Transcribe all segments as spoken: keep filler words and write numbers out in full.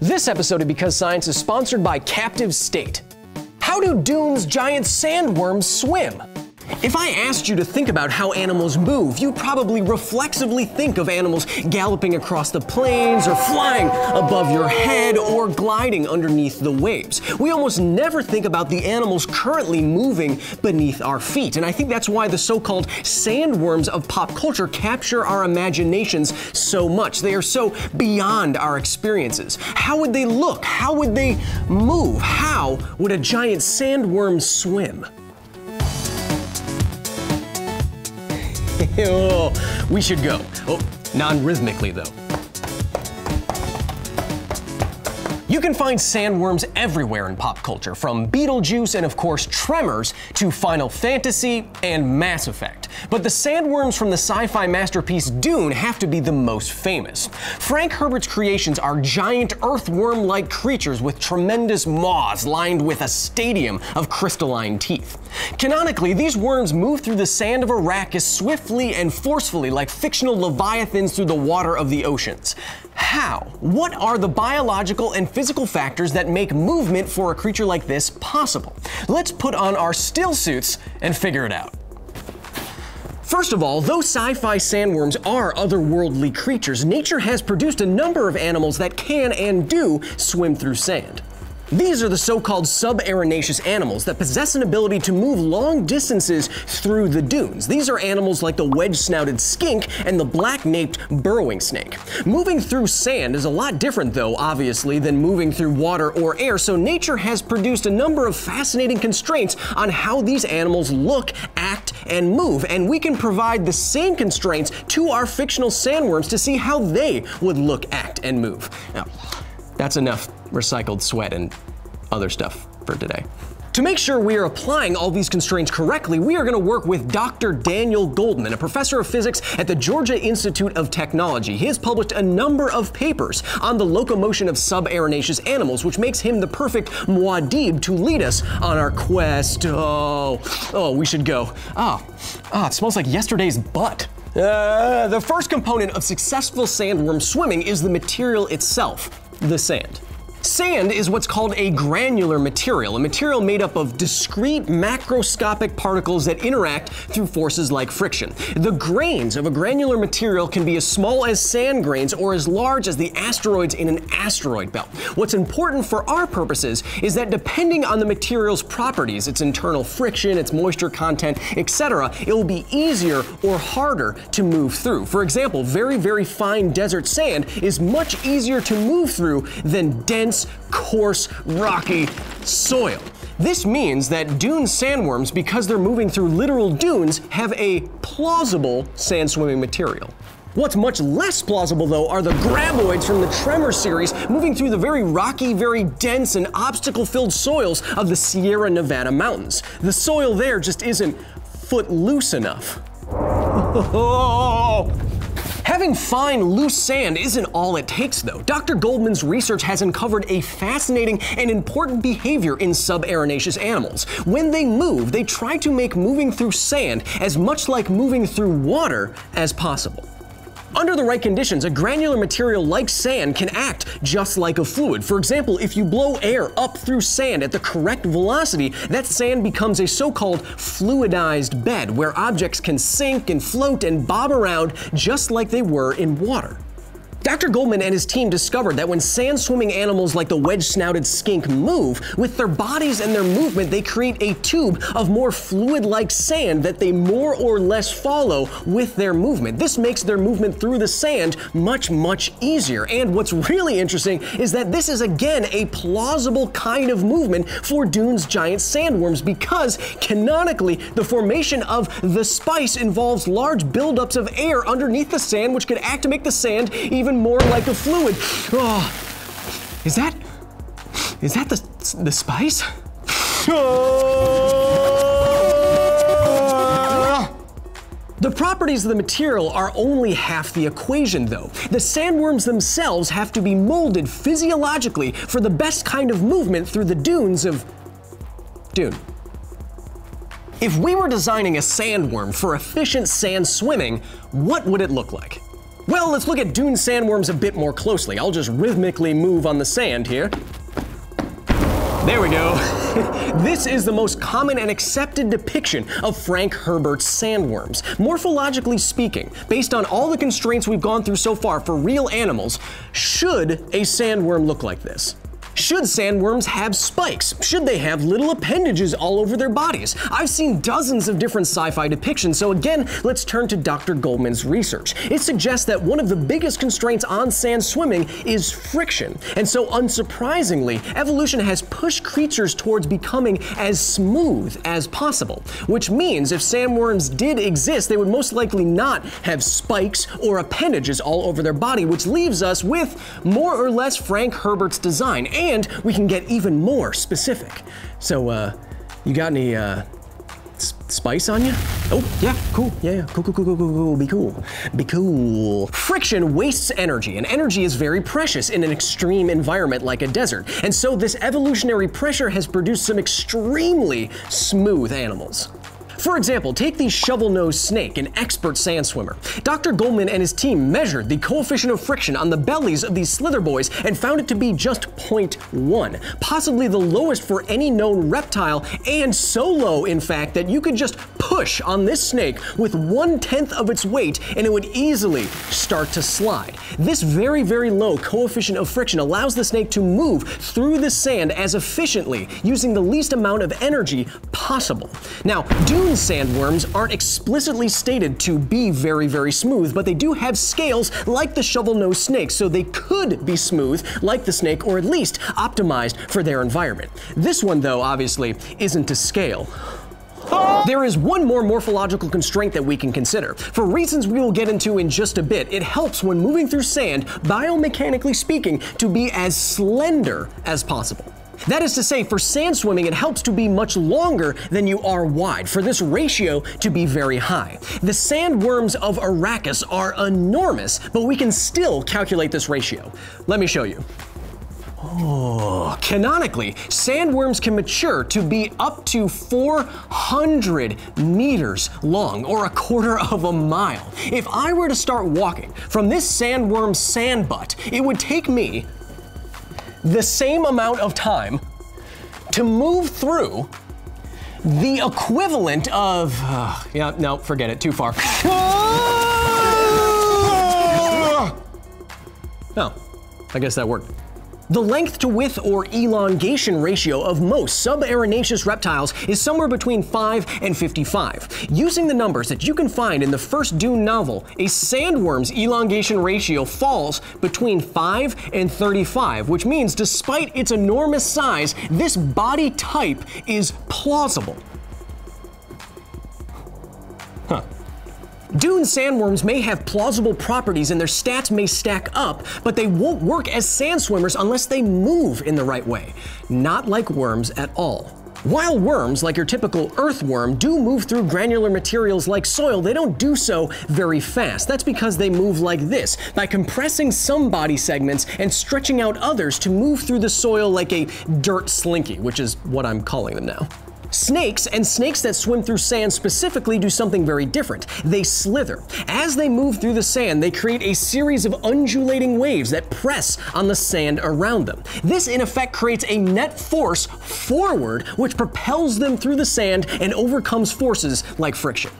This episode of Because Science is sponsored by Captive State. How do Dune's giant sandworms swim? If I asked you to think about how animals move, you'd probably reflexively think of animals galloping across the plains or flying above your head or gliding underneath the waves. We almost never think about the animals currently moving beneath our feet, and I think that's why the so-called sandworms of pop culture capture our imaginations so much. They are so beyond our experiences. How would they look? How would they move? How would a giant sandworm swim? Oh, we should go. Oh, non-rhythmically though. You can find sandworms everywhere in pop culture, from Beetlejuice and of course Tremors to Final Fantasy and Mass Effect. But the sandworms from the sci-fi masterpiece Dune have to be the most famous. Frank Herbert's creations are giant earthworm-like creatures with tremendous maws lined with a stadium of crystalline teeth. Canonically, these worms move through the sand of Arrakis swiftly and forcefully like fictional leviathans through the water of the oceans. How? What are the biological and physical factors that make movement for a creature like this possible? Let's put on our still suits and figure it out. First of all, though sci-fi sandworms are otherworldly creatures, nature has produced a number of animals that can and do swim through sand. These are the so-called subarachnaceous animals that possess an ability to move long distances through the dunes. These are animals like the wedge-snouted skink and the black-naped burrowing snake. Moving through sand is a lot different, though, obviously, than moving through water or air, so nature has produced a number of fascinating constraints on how these animals look, act, and move, and we can provide the same constraints to our fictional sandworms to see how they would look, act, and move. Now, that's enough recycled sweat and other stuff for today. To make sure we are applying all these constraints correctly, we are going to work with Doctor Daniel Goldman, a professor of physics at the Georgia Institute of Technology. He has published a number of papers on the locomotion of subarachnaceous animals, which makes him the perfect Muad'Dib to lead us on our quest. Oh, oh, we should go. Ah, ah, it smells like yesterday's butt. Uh, the first component of successful sandworm swimming is the material itself, the sand. Sand is what's called a granular material, a material made up of discrete macroscopic particles that interact through forces like friction. The grains of a granular material can be as small as sand grains or as large as the asteroids in an asteroid belt. What's important for our purposes is that depending on the material's properties, its internal friction, its moisture content, et cetera, it will be easier or harder to move through. For example, very, very fine desert sand is much easier to move through than dense, coarse, rocky soil. This means that dune sandworms, because they're moving through literal dunes, have a plausible sand swimming material. What's much less plausible, though, are the graboids from the Tremor series moving through the very rocky, very dense, and obstacle-filled soils of the Sierra Nevada mountains. The soil there just isn't foot loose enough. Oh. Having fine, loose sand isn't all it takes, though. Doctor Goldman's research has uncovered a fascinating and important behavior in subarachnaceous animals. When they move, they try to make moving through sand as much like moving through water as possible. Under the right conditions, a granular material like sand can act just like a fluid. For example, if you blow air up through sand at the correct velocity, that sand becomes a so-called fluidized bed, where objects can sink and float and bob around just like they were in water. Doctor Goldman and his team discovered that when sand-swimming animals like the wedge-snouted skink move, with their bodies and their movement, they create a tube of more fluid-like sand that they more or less follow with their movement. This makes their movement through the sand much, much easier. And what's really interesting is that this is, again, a plausible kind of movement for Dune's giant sandworms, because canonically, the formation of the spice involves large buildups of air underneath the sand, which could act to make the sand even more like a fluid. Oh, is that, is that the, the spice? Oh. The properties of the material are only half the equation, though. The sandworms themselves have to be molded physiologically for the best kind of movement through the dunes of Dune. If we were designing a sandworm for efficient sand swimming, what would it look like? Well, let's look at dune sandworms a bit more closely. I'll just rhythmically move on the sand here. There we go. This is the most common and accepted depiction of Frank Herbert's sandworms. Morphologically speaking, based on all the constraints we've gone through so far for real animals, should a sandworm look like this? Should sandworms have spikes? Should they have little appendages all over their bodies? I've seen dozens of different sci-fi depictions, so again, let's turn to Doctor Goldman's research. It suggests that one of the biggest constraints on sand swimming is friction, and so unsurprisingly, evolution has pushed creatures towards becoming as smooth as possible, which means if sandworms did exist, they would most likely not have spikes or appendages all over their body, which leaves us with more or less Frank Herbert's design. And we can get even more specific. So, uh, you got any, uh, spice on you? Oh, yeah, cool, yeah, yeah, cool, cool, cool, cool, cool, cool, be cool, be cool. Friction wastes energy, and energy is very precious in an extreme environment like a desert. And so this evolutionary pressure has produced some extremely smooth animals. For example, take the shovel-nosed snake, an expert sand swimmer. Doctor Goldman and his team measured the coefficient of friction on the bellies of these slither boys and found it to be just zero point one, possibly the lowest for any known reptile, and so low, in fact, that you could just push on this snake with one-tenth of its weight and it would easily start to slide. This very, very low coefficient of friction allows the snake to move through the sand as efficiently, using the least amount of energy possible. Now, do Dune sandworms aren't explicitly stated to be very, very smooth, but they do have scales like the shovel-nosed snake, so they could be smooth like the snake, or at least optimized for their environment. This one, though, obviously isn't to scale. There is one more morphological constraint that we can consider. For reasons we will get into in just a bit, it helps when moving through sand, biomechanically speaking, to be as slender as possible. That is to say, for sand swimming, it helps to be much longer than you are wide, for this ratio to be very high. The sandworms of Arrakis are enormous, but we can still calculate this ratio. Let me show you. Oh, canonically, sandworms can mature to be up to four hundred meters long, or a quarter of a mile. If I were to start walking from this sandworm's sand butt, it would take me the same amount of time to move through the equivalent of, uh, yeah, no, forget it, too far. Oh, I guess that worked. The length to width or elongation ratio of most sub-arenaceous reptiles is somewhere between five and fifty-five. Using the numbers that you can find in the first Dune novel, a sandworm's elongation ratio falls between five and thirty-five, which means despite its enormous size, this body type is plausible. Huh. Dune sandworms may have plausible properties and their stats may stack up, but they won't work as sand swimmers unless they move in the right way. Not like worms at all. While worms, like your typical earthworm, do move through granular materials like soil, they don't do so very fast. That's because they move like this, by compressing some body segments and stretching out others to move through the soil like a dirt slinky, which is what I'm calling them now. Snakes, and snakes that swim through sand specifically, do something very different. They slither. As they move through the sand, they create a series of undulating waves that press on the sand around them. This, in effect, creates a net force forward, which propels them through the sand and overcomes forces like friction.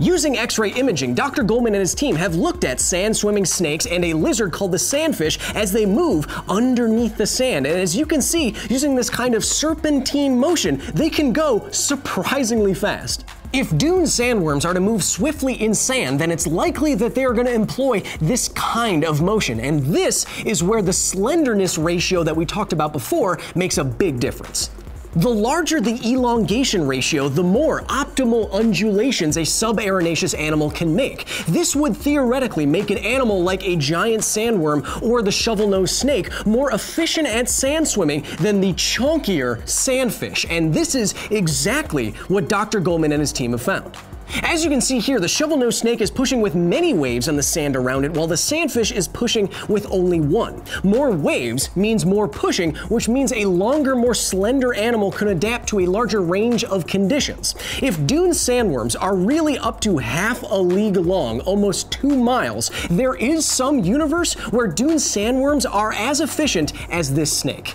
Using X-ray imaging, Doctor Goldman and his team have looked at sand-swimming snakes and a lizard called the sandfish as they move underneath the sand. And as you can see, using this kind of serpentine motion, they can go surprisingly fast. If dune sandworms are to move swiftly in sand, then it's likely that they are going to employ this kind of motion. And this is where the slenderness ratio that we talked about before makes a big difference. The larger the elongation ratio, the more optimal undulations a sub-arenaceous animal can make. This would theoretically make an animal like a giant sandworm or the shovel-nosed snake more efficient at sand swimming than the chunkier sandfish, and this is exactly what Doctor Goldman and his team have found. As you can see here, the shovel-nosed snake is pushing with many waves on the sand around it, while the sandfish is pushing with only one. More waves means more pushing, which means a longer, more slender animal can adapt to a larger range of conditions. If Dune sandworms are really up to half a league long, almost two miles, there is some universe where Dune sandworms are as efficient as this snake.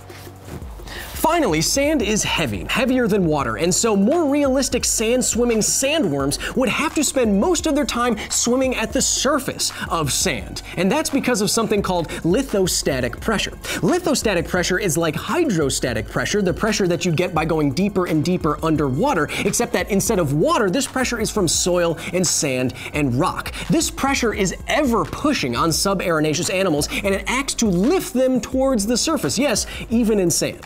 Finally, sand is heavy, heavier than water, and so more realistic sand-swimming sandworms would have to spend most of their time swimming at the surface of sand, and that's because of something called lithostatic pressure. Lithostatic pressure is like hydrostatic pressure, the pressure that you get by going deeper and deeper underwater, except that instead of water, this pressure is from soil and sand and rock. This pressure is ever pushing on subarachnaceous animals, and it acts to lift them towards the surface, yes, even in sand.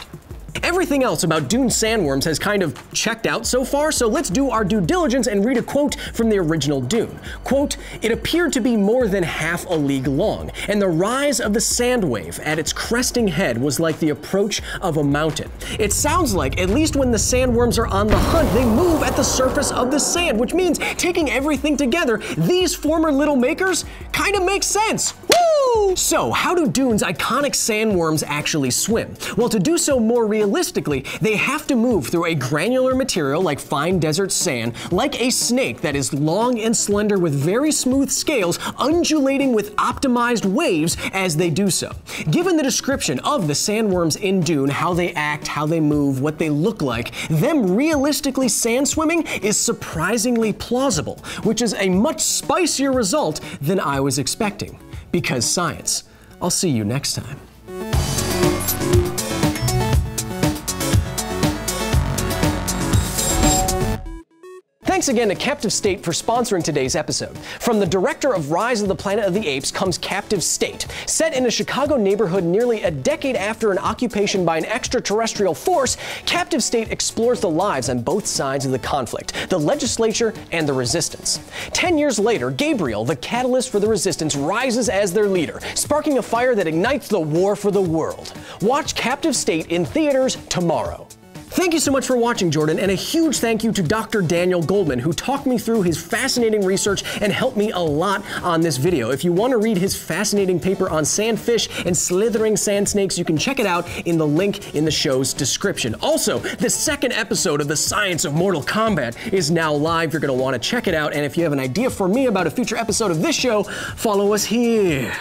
Everything else about Dune sandworms has kind of checked out so far, so let's do our due diligence and read a quote from the original Dune. Quote, "It appeared to be more than half a league long, and the rise of the sand wave at its cresting head was like the approach of a mountain." It sounds like, at least when the sandworms are on the hunt, they move at the surface of the sand, which means, taking everything together, these former little makers kind of make sense. Woo! So, how do Dune's iconic sandworms actually swim? Well, to do so more realistically, Realistically, they have to move through a granular material like fine desert sand, like a snake that is long and slender with very smooth scales, undulating with optimized waves as they do so. Given the description of the sandworms in Dune, how they act, how they move, what they look like, them realistically sand swimming is surprisingly plausible, which is a much spicier result than I was expecting. Because science. I'll see you next time. Thanks again to Captive State for sponsoring today's episode. From the director of Rise of the Planet of the Apes comes Captive State, set in a Chicago neighborhood nearly a decade after an occupation by an extraterrestrial force. Captive State explores the lives on both sides of the conflict, the legislature and the resistance. Ten years later, Gabriel, the catalyst for the resistance, rises as their leader, sparking a fire that ignites the war for the world. Watch Captive State in theaters tomorrow. Thank you so much for watching, Jordan, and a huge thank you to Doctor Daniel Goldman, who talked me through his fascinating research and helped me a lot on this video. If you want to read his fascinating paper on sandfish and slithering sand snakes, you can check it out in the link in the show's description. Also, the second episode of The Science of Mortal Kombat is now live. You're going to want to check it out, and if you have an idea for me about a future episode of this show, follow us here.